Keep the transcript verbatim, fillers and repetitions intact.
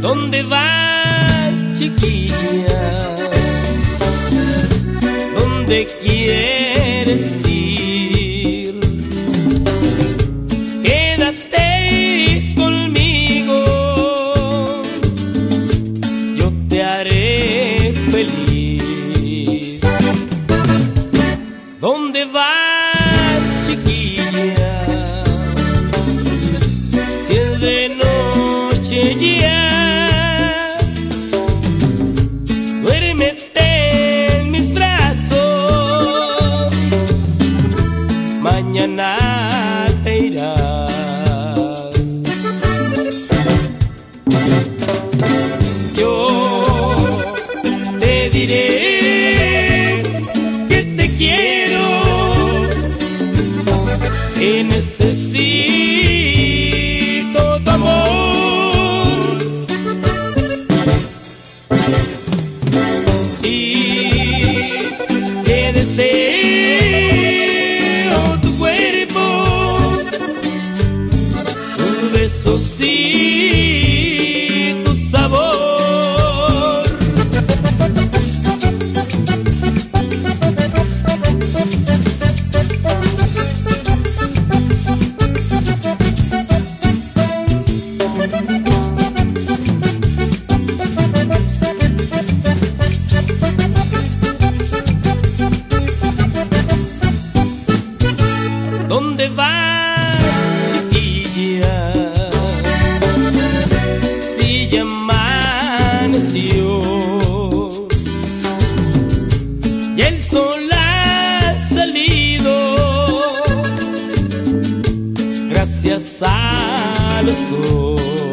¿Dónde vas, chiquilla? ¿Dónde quieres ir? Quédate conmigo, yo te haré feliz. ¿Dónde vas, chiquilla? Si es de noche ya. Mañana te irás. Yo te diré que te quiero, que necesito tu amor. Y te deseo y tu sabor. ¿Dónde vas, chiquilla? Y amaneció y el sol ha salido, gracias a los dos.